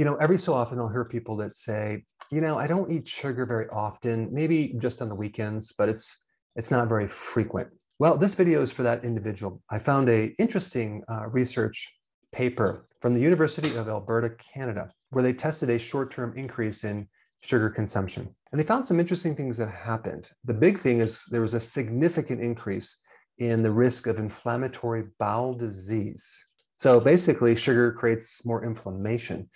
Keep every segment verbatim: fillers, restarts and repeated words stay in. you know, every so often I'll hear people that say, you know, I don't eat sugar very often, maybe just on the weekends, but it's it's not very frequent. Well, this video is for that individual. I found an interesting uh, research paper from the University of Alberta, Canada, where they tested a short-term increase in sugar consumption. And they found some interesting things that happened. The big thing is there was a significant increase in the risk of inflammatory bowel disease. So basically, sugar creates more inflammation.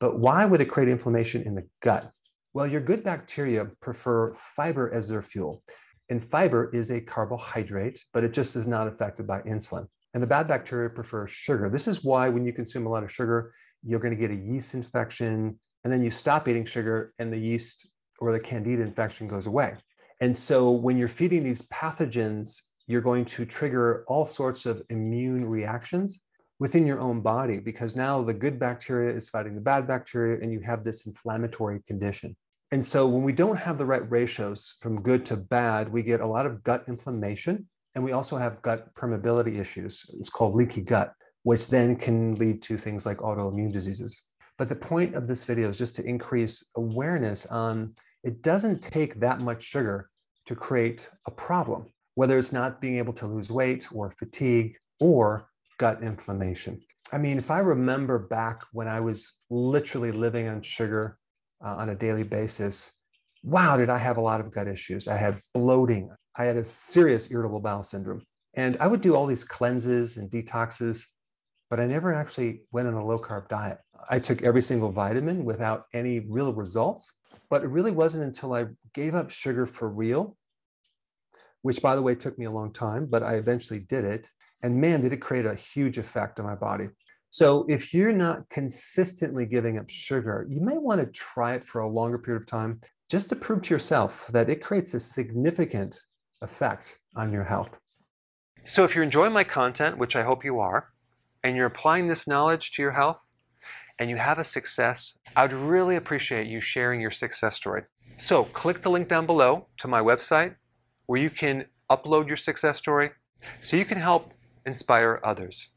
But why would it create inflammation in the gut? Well, your good bacteria prefer fiber as their fuel. And fiber is a carbohydrate, but it just is not affected by insulin. And the bad bacteria prefer sugar. This is why when you consume a lot of sugar, you're going to get a yeast infection, and then you stop eating sugar and the yeast or the candida infection goes away. And so when you're feeding these pathogens, you're going to trigger all sorts of immune reactions within your own body, because now the good bacteria is fighting the bad bacteria and you have this inflammatory condition. And so when we don't have the right ratios from good to bad, we get a lot of gut inflammation. And we also have gut permeability issues. It's called leaky gut, which then can lead to things like autoimmune diseases. But the point of this video is just to increase awareness on it doesn't take that much sugar to create a problem, whether it's not being able to lose weight or fatigue or gut inflammation. I mean, if I remember back when I was literally living on sugar uh, on a daily basis, wow, did I have a lot of gut issues. I had bloating. I had a serious irritable bowel syndrome. And I would do all these cleanses and detoxes, but I never actually went on a low-carb diet. I took every single vitamin without any real results, but it really wasn't until I gave up sugar for real, which, by the way, took me a long time, but I eventually did it. And man, did it create a huge effect on my body. So if you're not consistently giving up sugar, you may want to try it for a longer period of time just to prove to yourself that it creates a significant effect on your health. So if you're enjoying my content, which I hope you are, and you're applying this knowledge to your health, and you have a success, I'd really appreciate you sharing your success story. So click the link down below to my website where you can upload your success story so you can help inspire others.